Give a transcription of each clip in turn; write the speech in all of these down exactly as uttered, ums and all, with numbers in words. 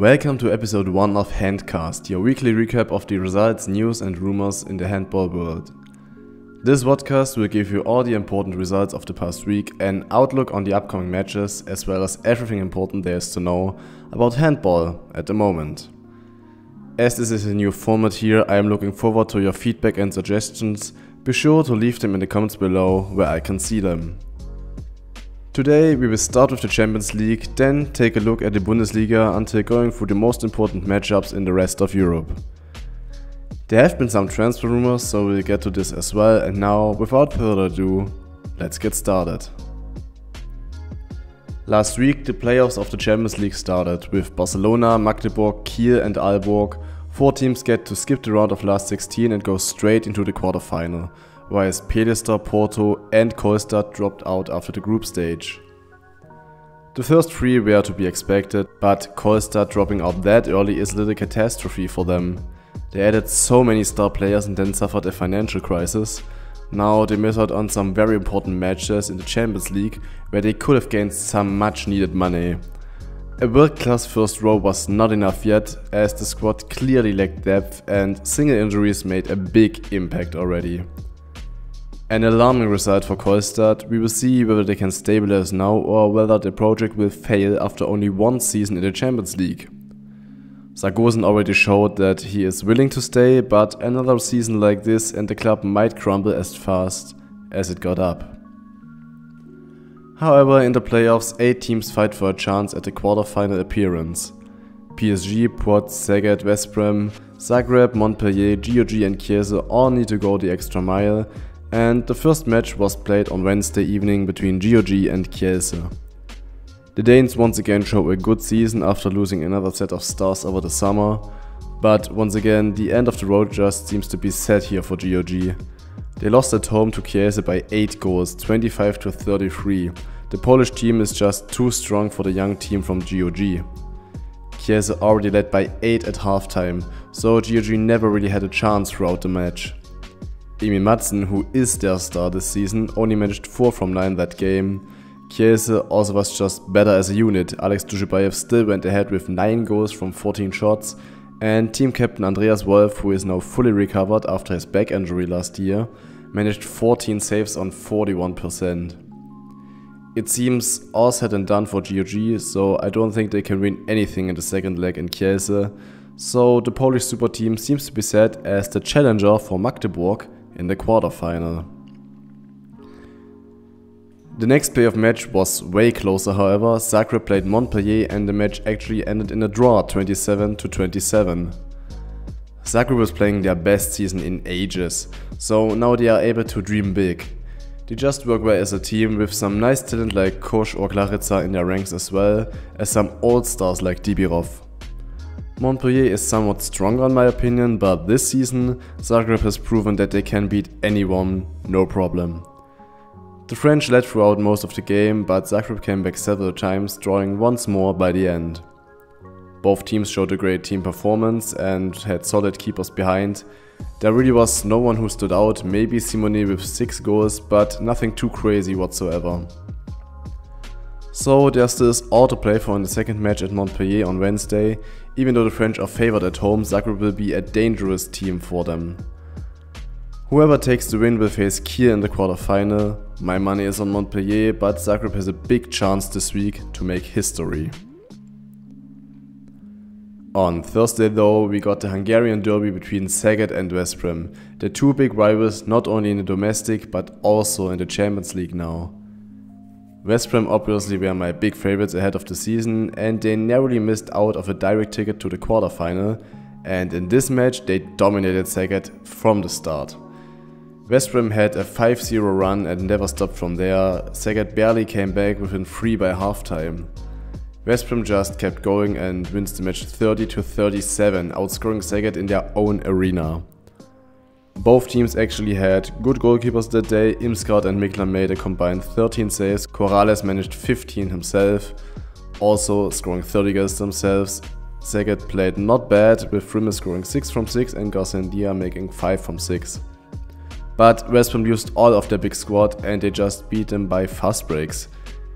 Welcome to episode one of HandCast, your weekly recap of the results, news and rumors in the handball world. This podcast will give you all the important results of the past week, an outlook on the upcoming matches, as well as everything important there is to know about handball at the moment. As this is a new format here, I am looking forward to your feedback and suggestions. Be sure to leave them in the comments below where I can see them. Today we will start with the Champions League, then take a look at the Bundesliga until going through the most important matchups in the rest of Europe. There have been some transfer rumors, so we'll get to this as well, and now, without further ado, let's get started. Last week the playoffs of the Champions League started, with Barcelona, Magdeburg, Kiel and Aalborg. Four teams get to skip the round of last sixteen and go straight into the quarterfinal, whereas Protz, Porto and Kolstad dropped out after the group stage. The first three were to be expected, but Kolstad dropping out that early is a little catastrophe for them. They added so many star players and then suffered a financial crisis. Now they miss out on some very important matches in the Champions League, where they could have gained some much needed money. A world-class first row was not enough yet, as the squad clearly lacked depth and single injuries made a big impact already. An alarming result for Kolstad. We will see whether they can stabilize now or whether the project will fail after only one season in the Champions League. Sargosen already showed that he is willing to stay, but another season like this and the club might crumble as fast as it got up. However, in the playoffs, eight teams fight for a chance at the quarterfinal appearance. P S G, Protz, Szeged, Veszprém, Zagreb, Montpellier, G O G and Kielce all need to go the extra mile, and the first match was played on Wednesday evening between G O G and Kielce. The Danes once again show a good season after losing another set of stars over the summer, but once again the end of the road just seems to be set here for G O G. They lost at home to Kielce by eight goals, twenty-five to thirty-three. The Polish team is just too strong for the young team from G O G. Kielce already led by eight at halftime, so G O G never really had a chance throughout the match. Emil Madsen, who is their star this season, only managed four from nine that game. Kielce also was just better as a unit. Alex Dushibayev still went ahead with nine goals from fourteen shots, and team captain Andreas Wolf, who is now fully recovered after his back injury last year, managed fourteen saves on forty-one percent. It seems all said and done for G O G, so I don't think they can win anything in the second leg in Kielce, so the Polish super team seems to be set as the challenger for Magdeburg in the quarterfinal. The next playoff match was way closer however. Zagreb played Montpellier and the match actually ended in a draw, twenty-seven to twenty-seven. Zagreb was playing their best season in ages, so now they are able to dream big. They just work well as a team with some nice talent like Kosh or Klarica in their ranks, as well as some old stars like Dibirov. Montpellier is somewhat stronger in my opinion, but this season Zagreb has proven that they can beat anyone, no problem. The French led throughout most of the game, but Zagreb came back several times, drawing once more by the end. Both teams showed a great team performance and had solid keepers behind. There really was no one who stood out, maybe Simone with six goals, but nothing too crazy whatsoever. So there still is all to play for in the second match at Montpellier on Wednesday. Even though the French are favored at home, Zagreb will be a dangerous team for them. Whoever takes the win will face Kiel in the quarterfinal. My money is on Montpellier, but Zagreb has a big chance this week to make history. On Thursday though, we got the Hungarian derby between Szeged and Veszprém, the two big rivals not only in the domestic but also in the Champions League now. Veszprém obviously were my big favorites ahead of the season, and they narrowly missed out of a direct ticket to the quarterfinal, and in this match they dominated Szeged from the start. Veszprém had a five zero run and never stopped from there. Szeged barely came back within three by halftime. Veszprém just kept going and wins the match thirty to thirty-seven, outscoring Szeged in their own arena. Both teams actually had good goalkeepers that day. Imsgaard and Miklan made a combined thirteen saves, Corrales managed fifteen himself, also scoring thirty goals themselves. Szeged played not bad, with Frimme scoring six from six and Garcendia making five from six. But Veszprém used all of their big squad and they just beat them by fast breaks.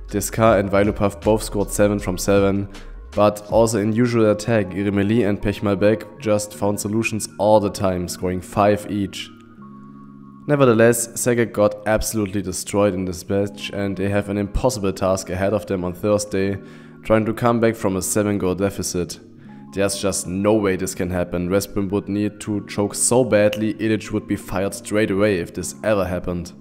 Descar and Vailupov both scored seven from seven, But also in usual attack, Iremeli and Pechmalbek just found solutions all the time, scoring five each. Nevertheless, Szeged got absolutely destroyed in this match and they have an impossible task ahead of them on Thursday, trying to come back from a seven goal deficit. There's just no way this can happen. Veszprém would need to choke so badly, Illich would be fired straight away if this ever happened.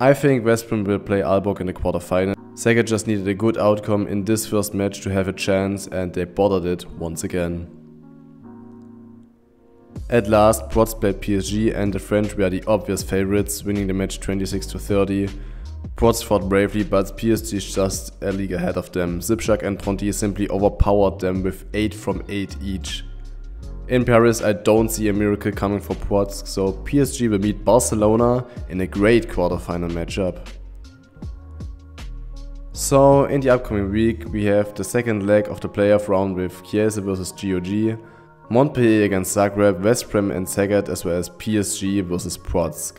I think Veszprém will play Aalborg in the quarterfinal. Szeged just needed a good outcome in this first match to have a chance and they bothered it once again. At last, Protz played P S G and the French were the obvious favorites, winning the match twenty-six to thirty. Protz fought bravely, but P S G just a league ahead of them. Zipchak and Tronti simply overpowered them with eight from eight each. In Paris, I don't see a miracle coming for Protz, so P S G will meet Barcelona in a great quarterfinal matchup. So, in the upcoming week, we have the second leg of the playoff round with Kielce versus G O G, Montpellier against Zagreb, Veszprém and Szeged, as well as P S G versus Protz.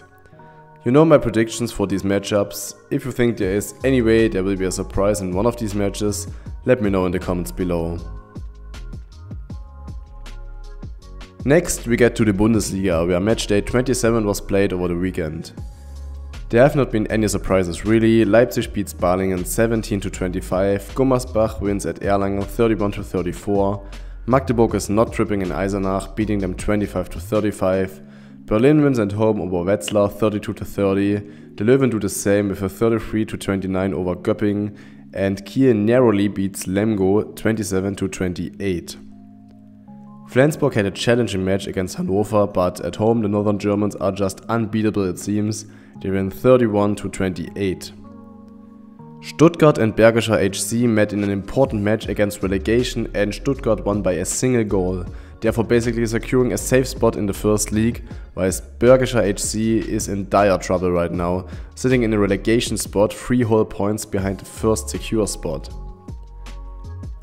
You know my predictions for these matchups. If you think there is any way there will be a surprise in one of these matches, let me know in the comments below. Next we get to the Bundesliga, where matchday twenty-seven was played over the weekend. There have not been any surprises really. Leipzig beats Balingen seventeen to twenty-five, Gummersbach wins at Erlangen thirty-one to thirty-four, Magdeburg is not tripping in Eisenach, beating them twenty-five to thirty-five, Berlin wins at home over Wetzlar thirty-two to thirty, the Löwen do the same with a thirty-three to twenty-nine over Göpping, and Kiel narrowly beats Lemgo twenty-seven to twenty-eight. Flensburg had a challenging match against Hannover, but at home the Northern Germans are just unbeatable it seems, they win thirty-one to twenty-eight. Stuttgart and Bergischer H C met in an important match against relegation and Stuttgart won by a single goal, therefore basically securing a safe spot in the first league, whilst Bergischer H C is in dire trouble right now, sitting in a relegation spot three whole points behind the first secure spot.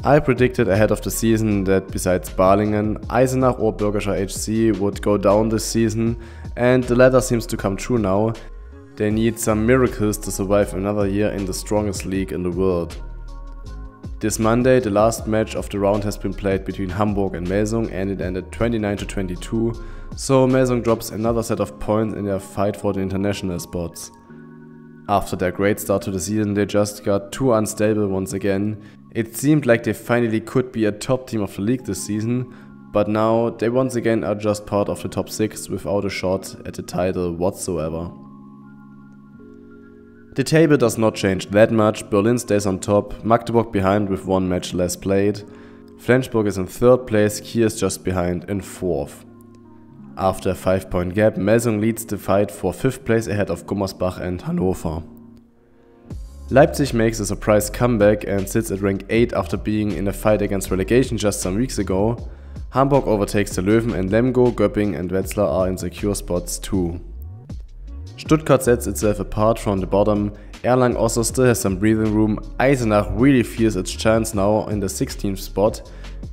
I predicted ahead of the season that besides Balingen, Eisenach or Bergischer H C would go down this season and the latter seems to come true now. They need some miracles to survive another year in the strongest league in the world. This Monday, the last match of the round has been played between Hamburg and Melsungen and it ended twenty-nine to twenty-two, so Melsungen drops another set of points in their fight for the international spots. After their great start to the season, they just got too unstable once again. It seemed like they finally could be a top team of the league this season, but now they once again are just part of the top six without a shot at the title whatsoever. The table does not change that much, Berlin stays on top, Magdeburg behind with one match less played, Flensburg is in third place, Kiel is just behind in fourth. After a five point gap, Melsungen leads the fight for fifth place ahead of Gummersbach and Hannover. Leipzig makes a surprise comeback and sits at rank eight after being in a fight against relegation just some weeks ago. Hamburg overtakes the Löwen and Lemgo, Göpping and Wetzlar are in secure spots too. Stuttgart sets itself apart from the bottom, Erlangen also still has some breathing room, Eisenach really feels its chance now in the sixteenth spot,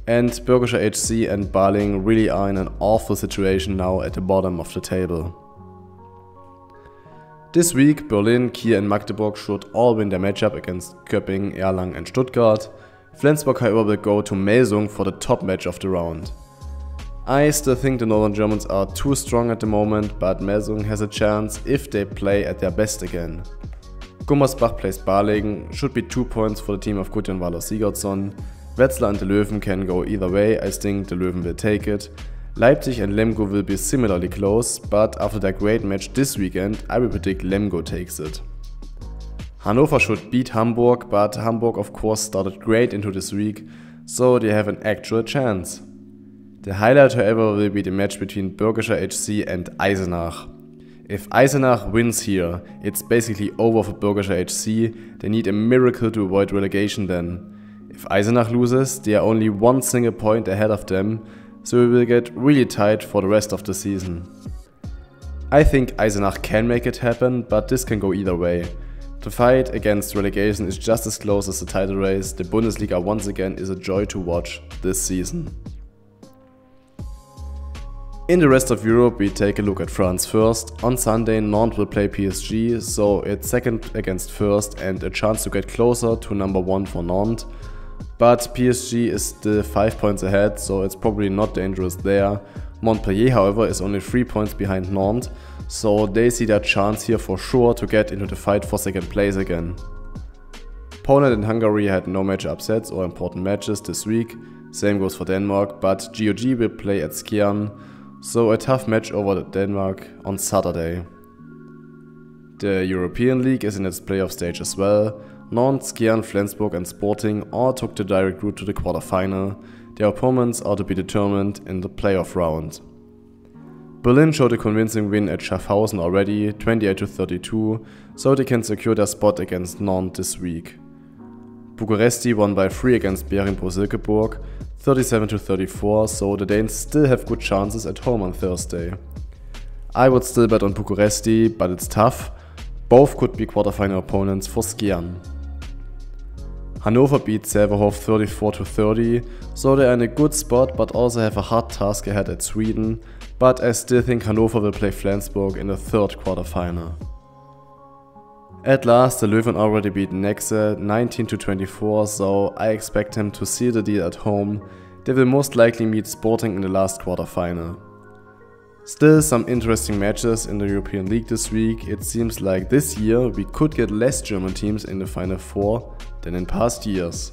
and Bergischer H C and Balingen really are in an awful situation now at the bottom of the table. This week Berlin, Kiel and Magdeburg should all win their matchup against Göppingen, Erlangen and Stuttgart. Flensburg however will go to Melsungen for the top match of the round. I still think the Northern Germans are too strong at the moment, but Melsungen has a chance if they play at their best again. Gummersbach plays Balingen, should be two points for the team of Gudjon Valur Sigurdsson. Wetzlar and the Löwen can go either way, I think the Löwen will take it. Leipzig and Lemgo will be similarly close, but after their great match this weekend, I will predict Lemgo takes it. Hannover should beat Hamburg, but Hamburg of course started great into this week, so they have an actual chance. The highlight however will be the match between Bergischer H C and Eisenach. If Eisenach wins here, it's basically over for Bergischer H C, they need a miracle to avoid relegation then. If Eisenach loses, they are only one single point ahead of them, so we will get really tight for the rest of the season. I think Eisenach can make it happen, but this can go either way. The fight against relegation is just as close as the title race, the Bundesliga once again is a joy to watch this season. In the rest of Europe we take a look at France first. On Sunday Nantes will play P S G, so it's second against first and a chance to get closer to number one for Nantes. but P S G is still five points ahead, so it's probably not dangerous there. Montpellier, however, is only three points behind Nantes, so they see their chance here for sure to get into the fight for second place again. Poland and Hungary had no major upsets or important matches this week, same goes for Denmark, but G O G will play at Skjern, so a tough match over Denmark on Saturday. The European League is in its playoff stage as well. Nantes, Skjern, Flensburg and Sporting all took the direct route to the quarterfinal. Their opponents are to be determined in the playoff round. Berlin showed a convincing win at Schaffhausen already, twenty-eight to thirty-two, so they can secure their spot against Nantes this week. Bucuresti won by three against Bering Silkeborg, thirty-seven to thirty-four, so the Danes still have good chances at home on Thursday. I would still bet on Bucuresti, but it's tough. Both could be quarterfinal opponents for Skjern. Hannover beat Sävehof thirty-four to thirty, so they are in a good spot but also have a hard task ahead at Sweden, but I still think Hannover will play Flensburg in the third quarterfinal. At last, the Löwen already beat Nexe nineteen to twenty-four, so I expect them to seal the deal at home. They will most likely meet Sporting in the last quarterfinal. Still some interesting matches in the European League this week. It seems like this year we could get less German teams in the Final Four than in past years.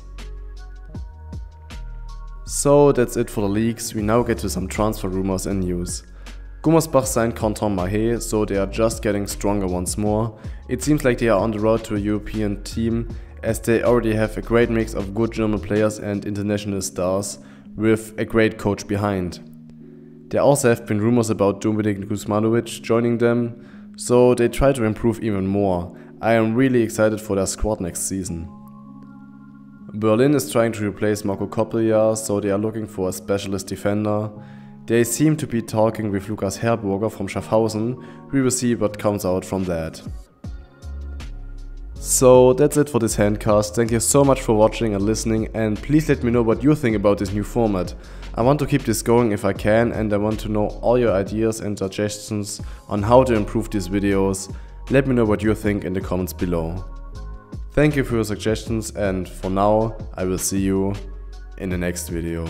So that's it for the leagues, we now get to some transfer rumors and news. Gummersbach signed Quentin Mahé, so they are just getting stronger once more. It seems like they are on the road to a European team, as they already have a great mix of good German players and international stars, with a great coach behind. There also have been rumors about Dominik Kuzmanovic joining them, so they try to improve even more. I am really excited for their squad next season. Berlin is trying to replace Marco Koppelja, so they are looking for a specialist defender. They seem to be talking with Lukas Herberger from Schaffhausen. We will see what comes out from that. So that's it for this HandCast. Thank you so much for watching and listening, and please let me know what you think about this new format. I want to keep this going if I can, and I want to know all your ideas and suggestions on how to improve these videos. Let me know what you think in the comments below. Thank you for your suggestions, and for now I will see you in the next video.